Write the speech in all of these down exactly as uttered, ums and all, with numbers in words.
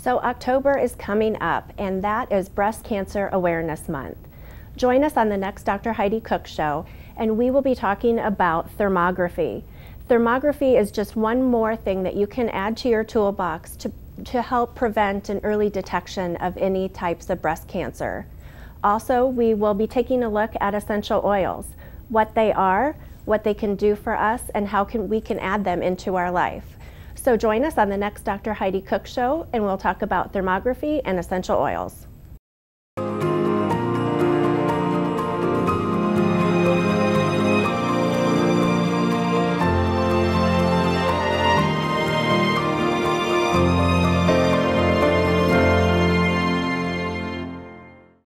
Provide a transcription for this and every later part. So October is coming up, and that is Breast Cancer Awareness Month. Join us on the next Doctor Heidi Cook Show, and we will be talking about thermography. Thermography is just one more thing that you can add to your toolbox to, to help prevent an early detection of any types of breast cancer. Also, we will be taking a look at essential oils, what they are, what they can do for us, and how can we can add them into our life. So join us on the next Doctor Heidi Cook Show, and we'll talk about thermography and essential oils.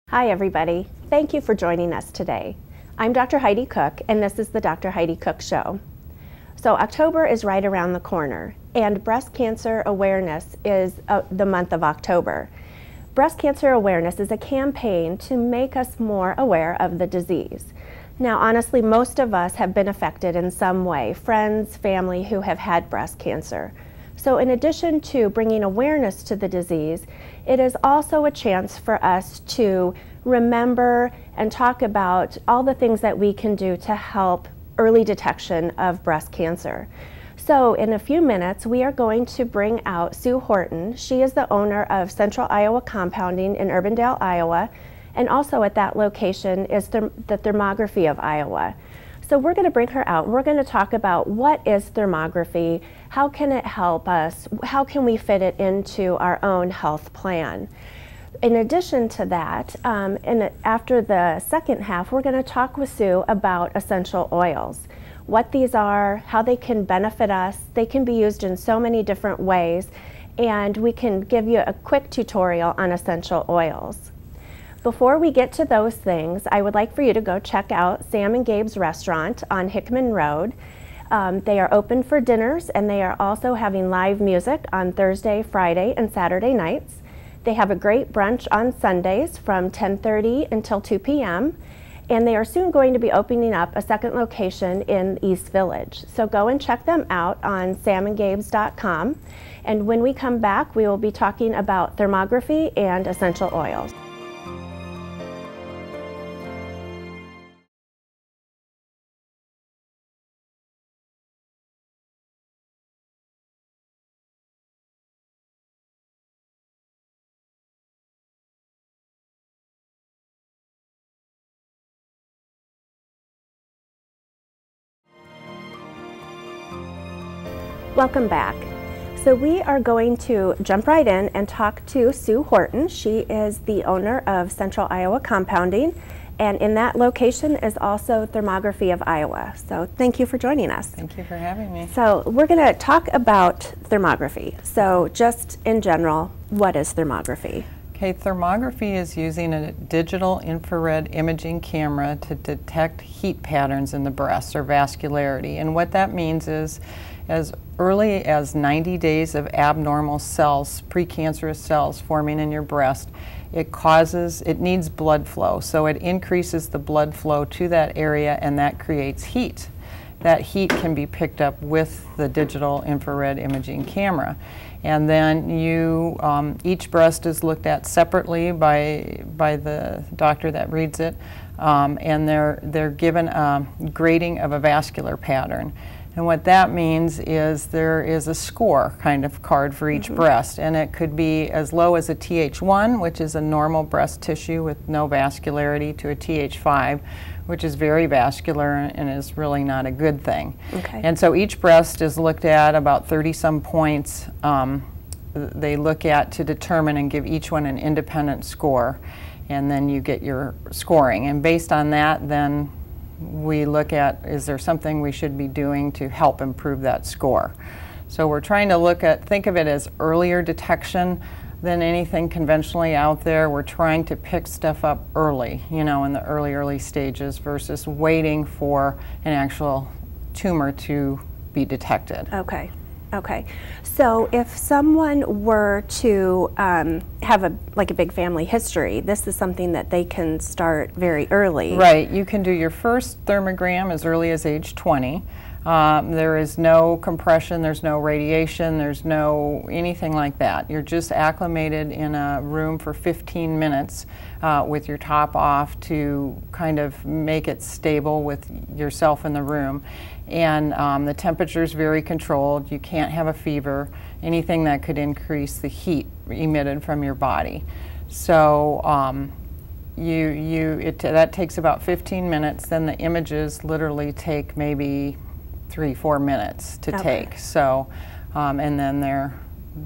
Hi everybody, thank you for joining us today. I'm Doctor Heidi Cook, and this is the Doctor Heidi Cook Show. So October is right around the corner, and breast cancer awareness is uh, the month of October. Breast cancer awareness is a campaign to make us more aware of the disease. Now honestly, most of us have been affected in some way, friends, family who have had breast cancer. So in addition to bringing awareness to the disease, it is also a chance for us to remember and talk about all the things that we can do to help early detection of breast cancer. So in a few minutes, we are going to bring out Sue Horton. She is the owner of Central Iowa Compounding in Urbandale, Iowa, and also at that location is the Thermography of Iowa. So we're going to bring her out, and we're going to talk about what is thermography, how can it help us, how can we fit it into our own health plan. In addition to that, um, in a, after the second half, we're going to talk with Sue about essential oils. What these are, how they can benefit us. They can be used in so many different ways, and we can give you a quick tutorial on essential oils. Before we get to those things, I would like for you to go check out Sam and Gabe's restaurant on Hickman Road. Um, they are open for dinners, and they are also having live music on Thursday, Friday, and Saturday nights. They have a great brunch on Sundays from ten thirty until two p m and they are soon going to be opening up a second location in East Village. So go and check them out on sam and gabes dot com, and when we come back, we will be talking about thermography and essential oils. Welcome back. So we are going to jump right in and talk to Sue Horton. She is the owner of Central Iowa Compounding, and in that location is also Thermography of Iowa. So thank you for joining us. Thank you for having me. So we're going to talk about thermography. So just in general, what is thermography? Okay, thermography is using a digital infrared imaging camera to detect heat patterns in the breast or vascularity. And what that means is as early as ninety days of abnormal cells, precancerous cells forming in your breast, it causes, it needs blood flow. So it increases the blood flow to that area, and that creates heat. That heat can be picked up with the digital infrared imaging camera. And then you, um, each breast is looked at separately by, by the doctor that reads it, um, and they're, they're given a grading of a vascular pattern. And what that means is there is a score kind of card for each mm-hmm. breast, and it could be as low as a T H one, which is a normal breast tissue with no vascularity, to a T H five, which is very vascular and is really not a good thing. Okay. And so each breast is looked at about thirty some points. Um, they look at to determine and give each one an independent score, and then you get your scoring. And based on that, then we look at, is there something we should be doing to help improve that score? So we're trying to look at, think of it as earlier detection than anything conventionally out there. We're trying to pick stuff up early, you know, in the early, early stages versus waiting for an actual tumor to be detected. Okay, okay. So if someone were to um, have a like a big family history, this is something that they can start very early. Right. You can do your first thermogram as early as age twenty. Um, there is no compression, there's no radiation, there's no anything like that. You're just acclimated in a room for fifteen minutes uh, with your top off to kind of make it stable with yourself in the room. And um, the temperature is very controlled. You can't have a fever, anything that could increase the heat emitted from your body. So um, you, you, it, that takes about fifteen minutes. Then the images literally take maybe three, four minutes to okay. take. So, um, and then they're,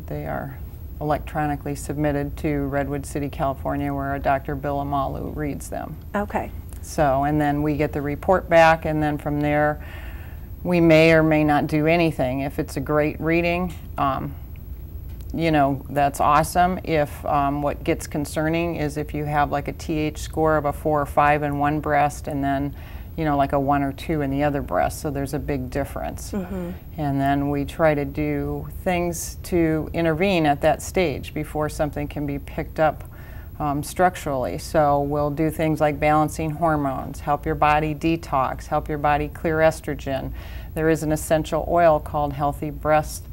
they are electronically submitted to Redwood City, California, where Doctor Bill Amalu reads them. Okay. So, and then we get the report back, and then from there, we may or may not do anything. If it's a great reading, um, you know, that's awesome. If um, what gets concerning is if you have like a T H score of a four or five in one breast, and then, you know, like a one or two in the other breast, so there's a big difference. Mm-hmm. And then we try to do things to intervene at that stage before something can be picked up Um, structurally. So we'll do things like balancing hormones, help your body detox, help your body clear estrogen. There is an essential oil called Healthy Breast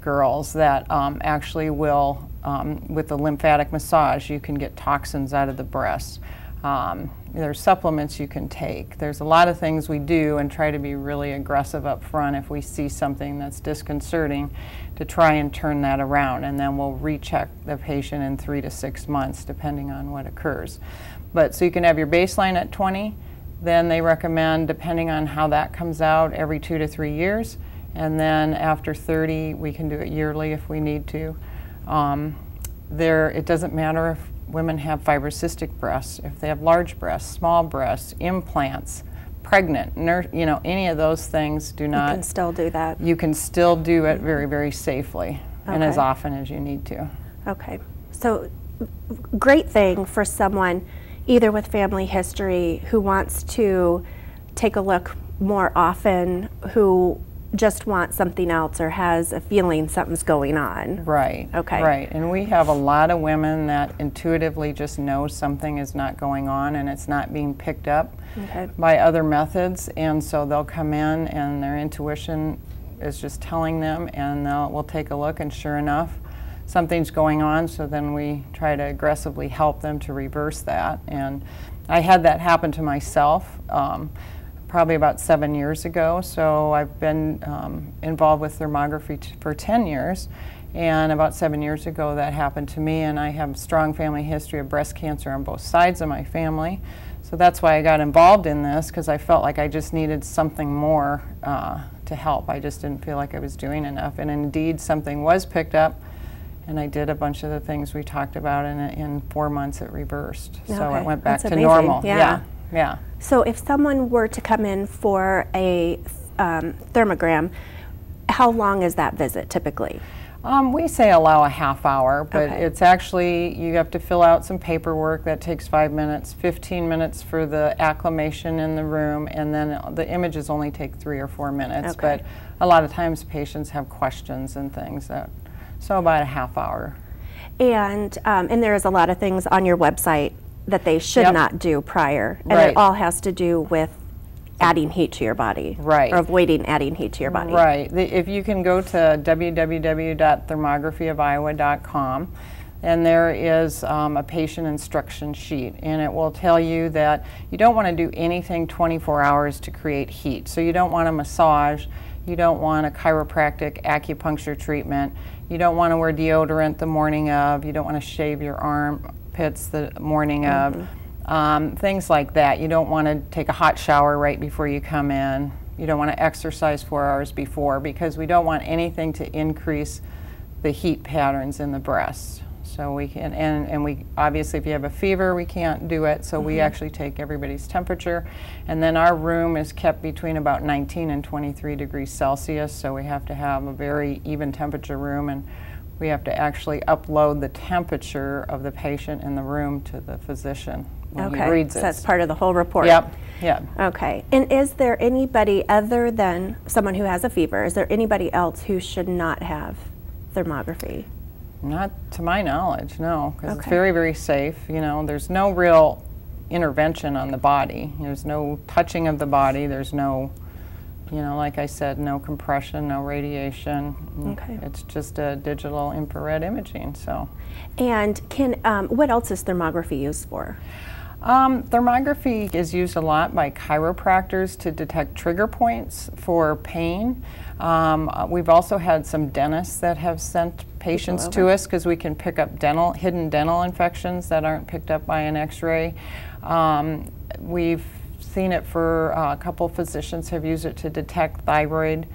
Girls that um, actually will, um, with the lymphatic massage, you can get toxins out of the breast. Um, there's supplements you can take. There's a lot of things we do and try to be really aggressive up front if we see something that's disconcerting to try and turn that around, and then we'll recheck the patient in three to six months depending on what occurs. But so you can have your baseline at twenty, then they recommend, depending on how that comes out, every two to three years, and then after thirty we can do it yearly if we need to. Um, there, it doesn't matter if women have fibrocystic breasts, if they have large breasts, small breasts, implants, pregnant, you know, any of those things do not. You can still do that. You can still do it very, very safely okay. and as often as you need to. Okay. So great thing for someone either with family history who wants to take a look more often, who just want something else or has a feeling something's going on. Right. Okay. Right. And we have a lot of women that intuitively just know something is not going on and it's not being picked up okay. by other methods, and so they'll come in and their intuition is just telling them, and they'll, we'll take a look and sure enough something's going on, so then we try to aggressively help them to reverse that. And I had that happen to myself. Um, probably about seven years ago. So I've been um, involved with thermography t for ten years, and about seven years ago that happened to me, and I have a strong family history of breast cancer on both sides of my family. So that's why I got involved in this, because I felt like I just needed something more uh, to help. I just didn't feel like I was doing enough, and indeed something was picked up, and I did a bunch of the things we talked about, and in four months it reversed. Okay. So it went back that's to amazing. Normal. Yeah. yeah. Yeah. So if someone were to come in for a um, thermogram, how long is that visit typically? Um, we say allow a half hour, but okay. it's actually, you have to fill out some paperwork that takes five minutes, fifteen minutes for the acclimation in the room, and then the images only take three or four minutes. Okay. But a lot of times patients have questions and things, that, so about a half hour. And, um, and there is a lot of things on your website that they should yep. not do prior, and right. it all has to do with adding heat to your body, right. or avoiding adding heat to your body. Right. The, if you can go to w w w dot thermography of iowa dot com, and there is um, a patient instruction sheet, and it will tell you that you don't want to do anything twenty-four hours to create heat. So you don't want a massage, you don't want a chiropractic acupuncture treatment, you don't want to wear deodorant the morning of, you don't want to shave your arm pits the morning of, mm-hmm. um, things like that. You don't want to take a hot shower right before you come in. You don't want to exercise four hours before, because we don't want anything to increase the heat patterns in the breasts. So we can, and, and we obviously, if you have a fever, we can't do it. So mm-hmm. we actually take everybody's temperature, and then our room is kept between about nineteen and twenty-three degrees Celsius. So we have to have a very even temperature room, and we have to actually upload the temperature of the patient in the room to the physician when okay. he reads it. So that's part of the whole report. Yep. Yep. Okay. And is there anybody other than someone who has a fever, is there anybody else who should not have thermography? Not to my knowledge, no, because okay. it's very, very safe. You know, there's no real intervention on the body. There's no touching of the body. There's no You know, like I said, no compression, no radiation. Okay. It's just a digital infrared imaging. So. And can um, what else is thermography used for? Um, thermography is used a lot by chiropractors to detect trigger points for pain. Um, we've also had some dentists that have sent patients to us because we can pick up dental, hidden dental infections that aren't picked up by an x-ray. Um, we've seen it for uh, a couple physicians have used it to detect thyroid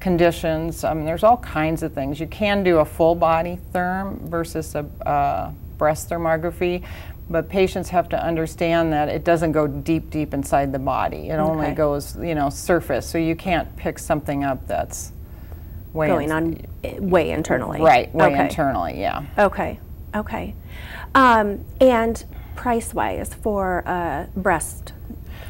conditions. I mean, there's all kinds of things. You can do a full body therm versus a uh, breast thermography. But patients have to understand that it doesn't go deep, deep inside the body. It okay. only goes, you know, surface. So you can't pick something up that's way going on way internally. Right, way okay. internally, yeah. Okay, okay. Um, and price-wise for uh, breast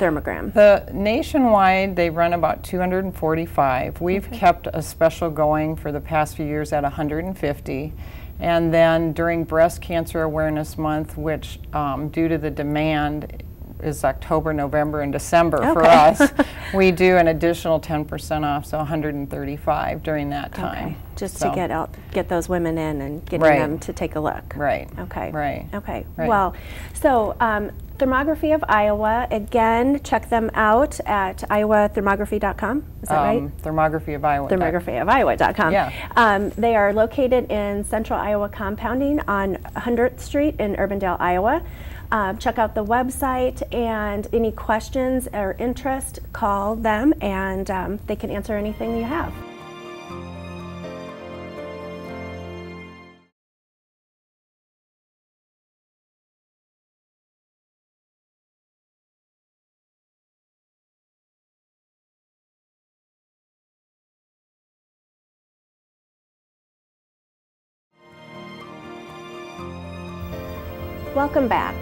thermogram? The nationwide, they run about two hundred forty-five. We've okay. kept a special going for the past few years at one hundred fifty. And then during Breast Cancer Awareness Month, which um, due to the demand is October, November, and December okay. for us, we do an additional ten percent off, so one hundred thirty-five during that time. Okay. Just so. to get out, get those women in and getting right. them to take a look. Right. Okay. Right. Okay. Right. Well, so um, Thermography of Iowa, again, check them out at iowa thermography dot com. Is that um, right? Thermography of Iowa. thermography of iowa dot com. Yeah. Um, they are located in Central Iowa Compounding on one hundredth Street in Urbandale, Iowa. Uh, check out the website, and any questions or interest, call them, and um, they can answer anything you have. Welcome back.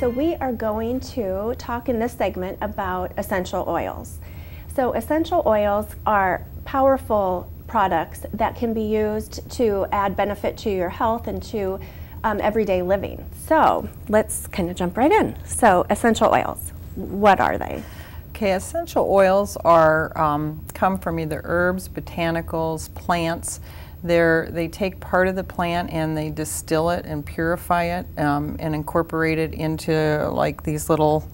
So we are going to talk in this segment about essential oils. So essential oils are powerful products that can be used to add benefit to your health and to um, everyday living. So let's kind of jump right in. So essential oils, what are they? Okay, essential oils are um, come from either herbs, botanicals, plants. They're, they take part of the plant and they distill it and purify it um, and incorporate it into like these little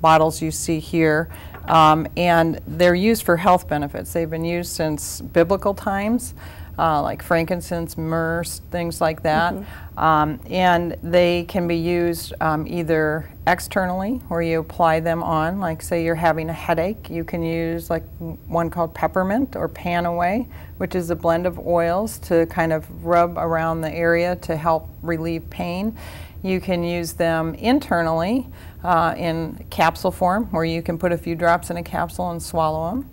bottles you see here. Um, and they're used for health benefits. They've been used since biblical times, uh, like frankincense, myrrh, things like that. Mm-hmm. um, and they can be used um, either externally, where you apply them on, like say you're having a headache, you can use like one called peppermint or panaway, which is a blend of oils to kind of rub around the area to help relieve pain. You can use them internally uh, in capsule form, where you can put a few drops in a capsule and swallow them.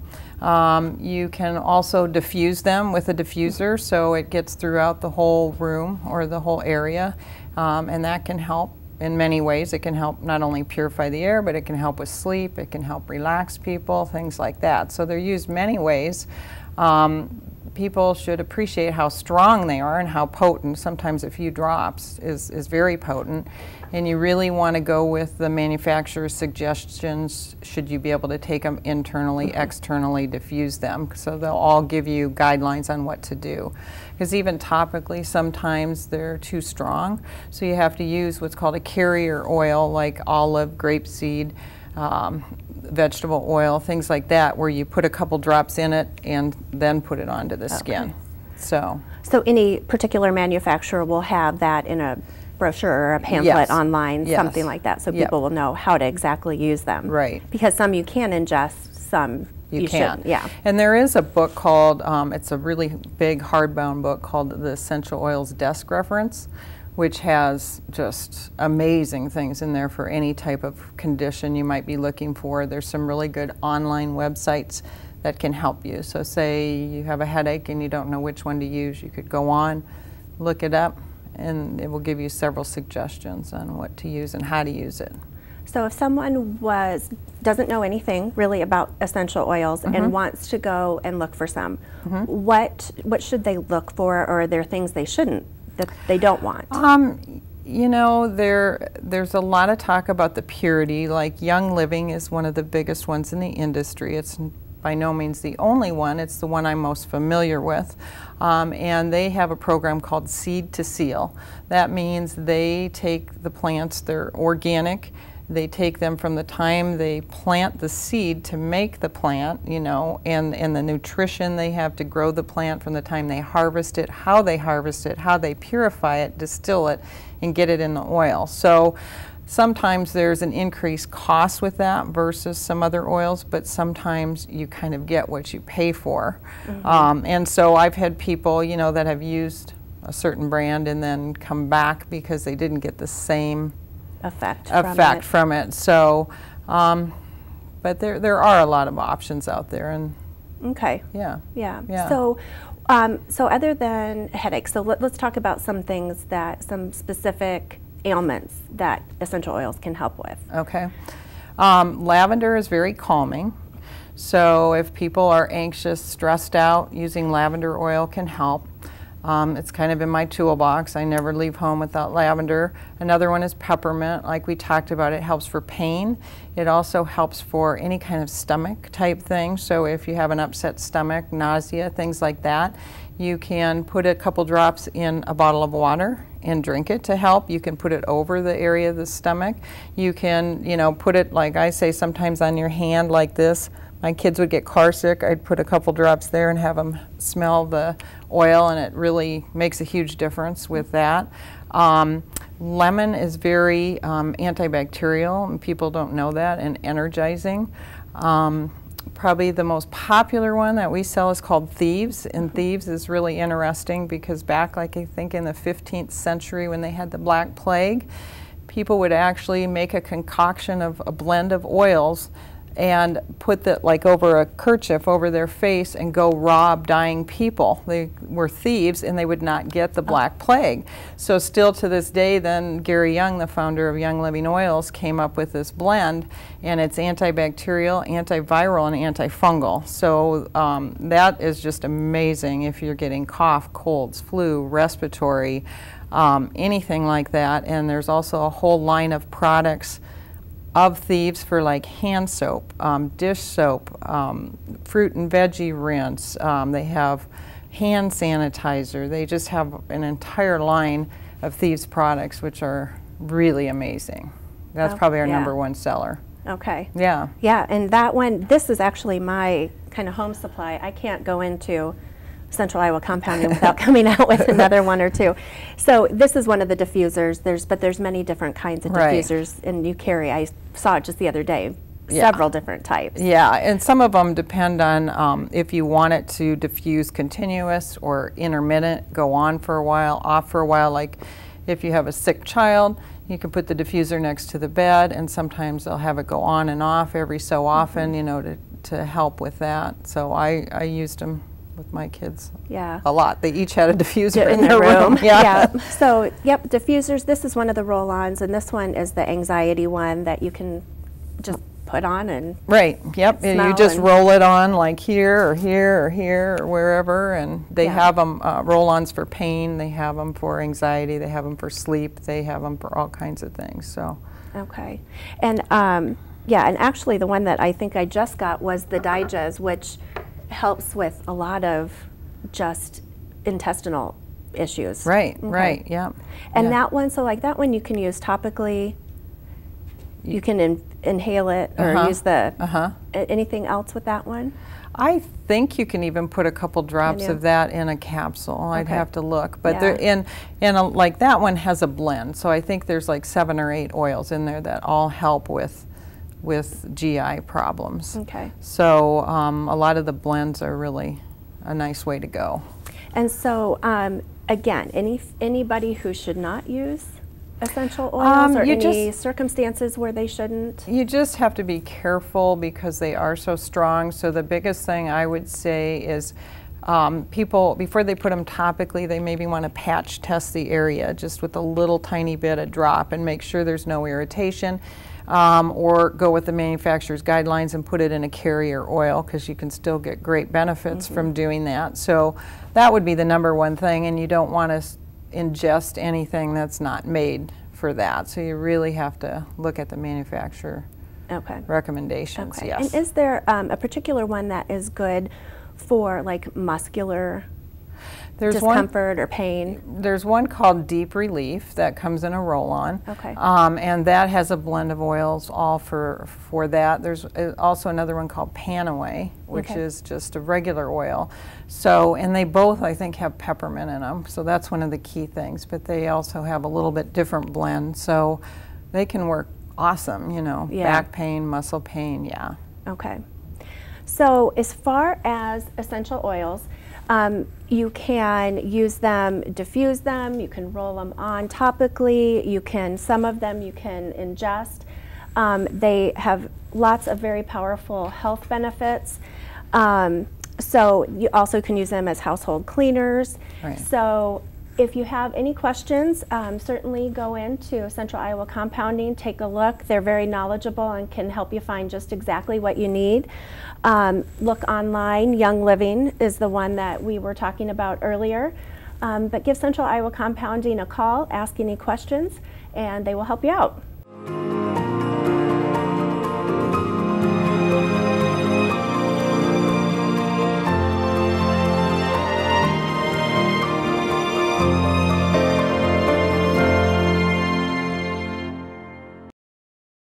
Um, you can also diffuse them with a diffuser, so it gets throughout the whole room or the whole area, um, and that can help. In many ways, it can help not only purify the air, but it can help with sleep, it can help relax people, things like that. So they're used many ways. Um, people should appreciate how strong they are and how potent. Sometimes a few drops is, is very potent, and you really want to go with the manufacturer's suggestions should you be able to take them internally, mm-hmm. externally, diffuse them. So they'll all give you guidelines on what to do. Because even topically, sometimes they're too strong. So you have to use what's called a carrier oil, like olive, grapeseed, um, vegetable oil, things like that, where you put a couple drops in it and then put it onto the okay. skin. So, so any particular manufacturer will have that in a brochure or a pamphlet yes. online, yes. something like that, so yep. people will know how to exactly use them. Right. Because some you can ingest, some you, you can. Shouldn't. Yeah. And there is a book called, um, it's a really big hardbound book called The Essential Oils Desk Reference, which has just amazing things in there for any type of condition you might be looking for. There's some really good online websites that can help you. So say you have a headache and you don't know which one to use, you could go on, look it up, and it will give you several suggestions on what to use and how to use it. So if someone was doesn't know anything really about essential oils mm-hmm. and wants to go and look for some, mm-hmm. what what should they look for, or are there things they shouldn't, that they don't want? Um, you know, there there's a lot of talk about the purity. Like Young Living is one of the biggest ones in the industry. It's by no means the only one. It's the one I'm most familiar with. Um, and they have a program called Seed to Seal. That means they take the plants, they're organic, they take them from the time they plant the seed to make the plant, you know, and, and the nutrition they have to grow the plant from the time they harvest it, how they harvest it, how they purify it, distill it, and get it in the oil. So sometimes there's an increased cost with that versus some other oils, but sometimes you kind of get what you pay for. Mm-hmm. Um, and so I've had people, you know, that have used a certain brand and then come back because they didn't get the same effect from effect it. from it. So, um, but there there are a lot of options out there, and okay, yeah, yeah. yeah. So, um, so other than headaches, so let, let's talk about some things that some specific ailments that essential oils can help with. Okay, um, lavender is very calming. So if people are anxious, stressed out, using lavender oil can help. Um, it's kind of in my toolbox. I never leave home without lavender. Another one is peppermint. Like we talked about, it helps for pain. It also helps for any kind of stomach type thing. So if you have an upset stomach, nausea, things like that, you can put a couple drops in a bottle of water and drink it to help. You can put it over the area of the stomach. You can, you know, put it, like I say, sometimes on your hand like this. My kids would get car sick. I'd put a couple drops there and have them smell the oil, and it really makes a huge difference with that. Um, lemon is very um, antibacterial, and people don't know that, and energizing. Um, probably the most popular one that we sell is called Thieves, and Thieves is really interesting because back, like I think in the fifteenth century when they had the Black Plague, people would actually make a concoction of a blend of oils and put that like over a kerchief over their face and go rob dying people. They were thieves and they would not get the Black Plague. So still to this day then Gary Young, the founder of Young Living Oils, came up with this blend, and it's antibacterial, antiviral, and antifungal. So um, that is just amazing if you're getting cough, colds, flu, respiratory, um, anything like that. And there's also a whole line of products of Thieves for like hand soap, um, dish soap, um, fruit and veggie rinse. Um, they have hand sanitizer. They just have an entire line of Thieves products, which are really amazing. That's oh, probably our yeah. number one seller. Okay. Yeah. Yeah, and that one, this is actually my kind of home supply. I can't go into Central Iowa Compounding without coming out with another one or two. So this is one of the diffusers. There's but there's many different kinds of diffusers, right. and you carry. I saw it just the other day. Yeah. Several different types. Yeah, and some of them depend on um, if you want it to diffuse continuous or intermittent, go on for a while, off for a while. Like if you have a sick child, you can put the diffuser next to the bed, and sometimes they'll have it go on and off every so often, mm-hmm. you know, to to help with that. So I I used them with my kids, yeah, a lot. They each had a diffuser in, in their room. room. Yeah. yeah. So, yep, diffusers. This is one of the roll-ons, and this one is the anxiety one that you can just put on and right. Yep. And you just and roll it on, like here or here or here or wherever. And they yeah. have them uh, roll-ons for pain. They have them for anxiety. They have them for sleep. They have them for all kinds of things. So. Okay, and um, yeah, and actually, the one that I think I just got was the Digest, which helps with a lot of just intestinal issues. Right, okay. right, yeah. And yeah. that one, so like that one you can use topically, you can in, inhale it or uh-huh. use the, uh-huh. anything else with that one? I think you can even put a couple drops of that in a capsule. Okay. I'd have to look. But yeah. there, and, and a, like that one has a blend, so I think there's like seven or eight oils in there that all help with with G I problems. Okay. So um, a lot of the blends are really a nice way to go. And so um, again, any anybody who should not use essential oils um, or any just, circumstances where they shouldn't? You just have to be careful because they are so strong. So the biggest thing I would say is Um, people, before they put them topically, they maybe want to patch test the area just with a little tiny bit of drop and make sure there's no irritation, um, or go with the manufacturer's guidelines and put it in a carrier oil because you can still get great benefits mm-hmm. from doing that. So that would be the number one thing, and you don't want to ingest anything that's not made for that. So you really have to look at the manufacturer okay. recommendations, okay. yes. And is there um, a particular one that is good for like muscular There's discomfort one, or pain? There's one called Deep Relief that comes in a roll-on, okay. um, and that has a blend of oils all for for that. There's also another one called Panaway, which okay. is just a regular oil. So, and they both, I think, have peppermint in them, so that's one of the key things. But they also have a little bit different blend, so they can work awesome, you know, yeah. back pain, muscle pain, yeah. Okay. So as far as essential oils, Um, you can use them, diffuse them, you can roll them on topically, you can, some of them you can ingest. Um, they have lots of very powerful health benefits. Um, so you also can use them as household cleaners. Right. So if you have any questions, um, certainly go into Central Iowa Compounding, take a look. They're very knowledgeable and can help you find just exactly what you need. Um, look online. Young Living is the one that we were talking about earlier. Um, but give Central Iowa Compounding a call, ask any questions, and they will help you out.